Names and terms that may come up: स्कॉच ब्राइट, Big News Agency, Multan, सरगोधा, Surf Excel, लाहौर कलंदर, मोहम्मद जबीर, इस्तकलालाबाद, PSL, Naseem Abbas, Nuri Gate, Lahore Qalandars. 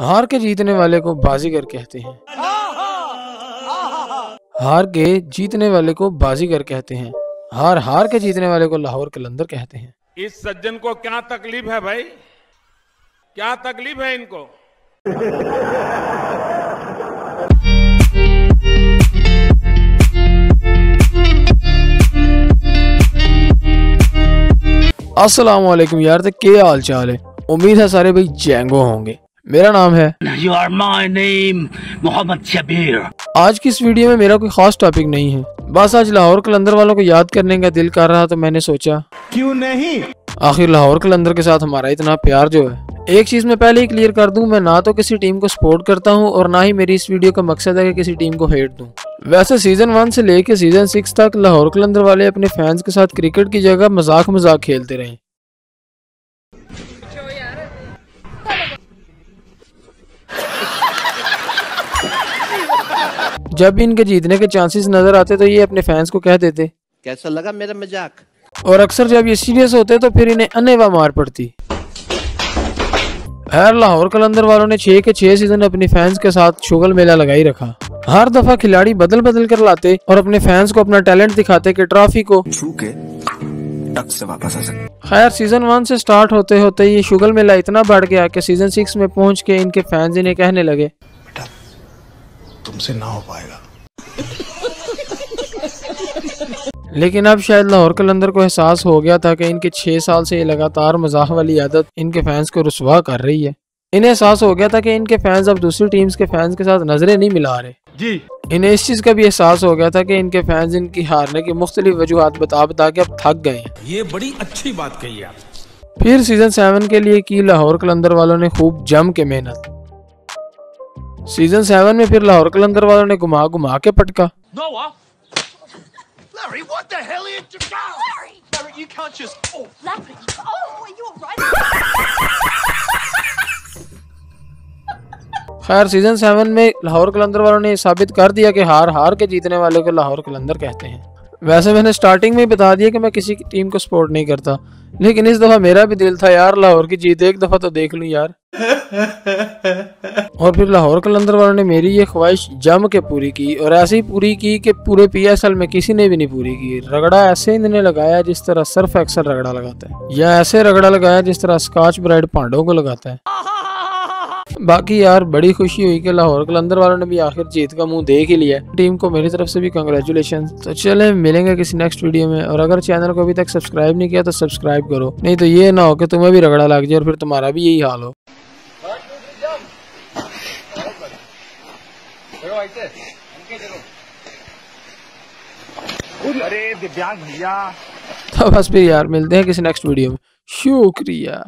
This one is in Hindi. हार के जीतने वाले को बाजीगर कहते हैं। हार के जीतने वाले को बाजीगर कहते हैं। हार के जीतने वाले को लाहौर कलंदर कहते हैं। इस सज्जन को क्या तकलीफ है भाई, क्या तकलीफ है इनको। अस्सलाम वालेकुम यार, तो क्या हाल चाल है। उम्मीद है सारे भाई जैंगो होंगे। मेरा नाम है मोहम्मद जबीर। आज की इस वीडियो में मेरा कोई खास टॉपिक नहीं है, बस आज लाहौर कलंदर वालों को याद करने का दिल कर रहा तो मैंने सोचा क्यों नहीं। आखिर लाहौर कलंदर के साथ हमारा इतना प्यार जो है, एक चीज मैं पहले ही क्लियर कर दूं, मैं ना तो किसी टीम को सपोर्ट करता हूं और ना ही मेरी इस वीडियो का मकसद है कि किसी टीम को हेट दूं। वैसे सीजन 1 से लेकर सीजन 6 तक लाहौर कलंदर वाले अपने फैंस के साथ क्रिकेट की जगह मजाक खेलते रहे। जब भी इनके जीतने के चांसेस नजर आते तो ये अपने फैंस को कह देते कैसा लगा मेरा मजाक, और अक्सर जब ये सीरियस होते तो फिर इन्हें अनेवा मार पड़ती। खैर लाहौर कलंदर वालों ने 6 के 6 सीजन अपने फैंस के साथ शुगल मेला लगा ही रखा। हर दफा खिलाड़ी बदल बदल कर लाते और अपने फैंस को अपना टैलेंट दिखाते कि ट्रॉफी को छू के टक से वापस आ सके। खैर सीजन 1 से स्टार्ट होते होते ये शुगल मेला इतना बढ़ गया कि सीजन 6 में पहुँच के इनके फैंस इन्हें कहने लगे तुमसे ना हो पाएगा। लेकिन अब शायद लाहौर कलंदर को एहसास हो गया था कि इनके 6 साल से लगातार मजाक वाली आदत इनके फैंस को रुसवा कर रही है। इन्हें एहसास हो गया था कि इनके फैंस अब दूसरी टीम्स के फैंस के साथ नजरें नहीं मिला रहे जी। इन्हें इस चीज का भी एहसास हो गया था कि इनके फैंस इनकी हारने की मुख्तलिफ वजूहात बता बता के अब थक गए। ये बड़ी अच्छी बात कही आप। फिर सीजन 7 के लिए की लाहौर कलंदर वालों ने खूब जम के मेहनत। सीजन 7 में फिर लाहौर कलंदर वालों ने घुमा घुमा के पटका। खैर सीजन 7 में लाहौर कलंदर वालों ने साबित कर दिया कि हार के जीतने वाले को लाहौर कलंदर कहते हैं। वैसे मैंने स्टार्टिंग में ही बता दिया कि मैं किसी की टीम को सपोर्ट नहीं करता, लेकिन इस दफा मेरा भी दिल था यार लाहौर की जीत एक दफा तो देख लूं यार। और फिर लाहौर कलंदर वालों ने मेरी ये ख्वाहिश जम के पूरी की, और ऐसी पूरी की कि पूरे PSL में किसी ने भी नहीं पूरी की। रगड़ा ऐसे इन्होंने लगाया जिस तरह सर्फ एक्सेल रगड़ा लगाता है, या ऐसे रगड़ा लगाया जिस तरह स्कॉच ब्राइट पांडों को लगाता है। बाकी यार बड़ी खुशी हुई कि लाहौर कलंदर वालों ने भी आखिर जीत का मुंह देख ही लिया। टीम को मेरी तरफ से भी कंग्रेचुलेशन। तो चले मिलेंगे किसी नेक्स्ट वीडियो में, और अगर चैनल को अभी तक सब्सक्राइब नहीं किया तो सब्सक्राइब करो, नहीं तो ये ना हो कि तुम्हें भी रगड़ा लग जाए और फिर तुम्हारा भी यही हाल हो। अरे दिव्यांग भैया। तो बस फिर यार मिलते हैं किसी नेक्स्ट वीडियो में। शुक्रिया।